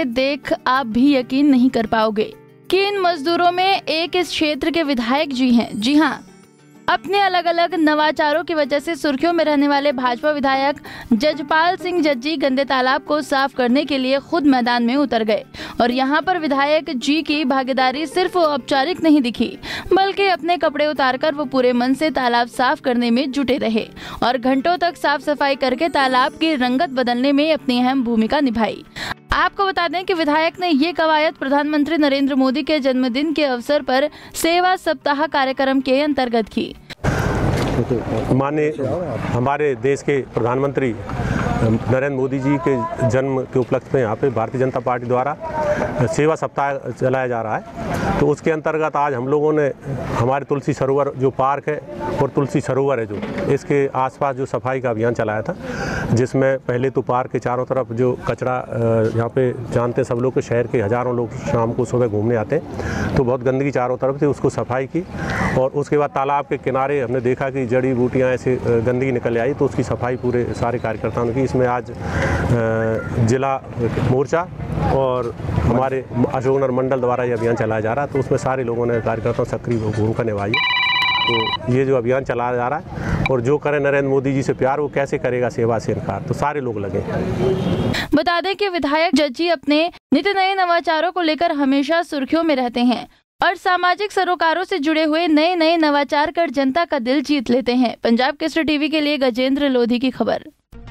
हुए देख आप भी यकीन नहीं कर पाओगे कि इन मजदूरों में एक इस क्षेत्र के विधायक जी हैं। जी हाँ, अपने अलग अलग नवाचारों की वजह से सुर्खियों में रहने वाले भाजपा विधायक जजपाल सिंह जज्जी गंदे तालाब को साफ करने के लिए खुद मैदान में उतर गए और यहां पर विधायक जी की भागीदारी सिर्फ औपचारिक नहीं दिखी, बल्कि अपने कपड़े उतारकर वो पूरे मन से तालाब साफ करने में जुटे रहे और घंटों तक साफ सफाई करके तालाब की रंगत बदलने में अपनी अहम भूमिका निभाई। आपको बता दें कि विधायक ने ये कवायद प्रधानमंत्री नरेंद्र मोदी के जन्मदिन के अवसर पर सेवा सप्ताह कार्यक्रम के अंतर्गत की। माननीय हमारे देश के प्रधानमंत्री नरेंद्र मोदी जी के जन्म के उपलक्ष्य में यहाँ पे भारतीय जनता पार्टी द्वारा सेवा सप्ताह चलाया जा रहा है, तो उसके अंतर्गत आज हम लोगों ने हमारे तुलसी सरोवर जो पार्क है और तुलसी सरोवर है जो इसके आसपास जो सफाई का अभियान चलाया था, जिसमें पहले तो पार्क के चारों तरफ जो कचरा, यहाँ पे जानते सब लोग के शहर के हज़ारों लोग शाम को सुबह घूमने आते हैं तो बहुत गंदगी चारों तरफ थी, उसको सफाई की और उसके बाद तालाब के किनारे हमने देखा कि जड़ी बूटियाँ ऐसे गंदगी निकल आई तो उसकी सफाई पूरे सारे कार्यकर्ताओं ने की। इसमें आज जिला मोर्चा और हमारे अशोकनगर मंडल द्वारा ये अभियान चलाया जा रहा है, तो उसमें सारे लोगों ने कार्यकर्ताओं सक्रिय भूमिका निभाई। तो ये जो अभियान चलाया जा रहा है और जो करें नरेंद्र मोदी जी से प्यार, वो कैसे करेगा सेवा से इनकार, तो सारे लोग लगे। बता दें कि विधायक जज्जी अपने नित्य नए नवाचारों को लेकर हमेशा सुर्खियों में रहते हैं और सामाजिक सरोकारों से जुड़े हुए नए नए नवाचार कर जनता का दिल जीत लेते हैं। पंजाब केसरी टीवी के लिए गजेंद्र लोधी की खबर।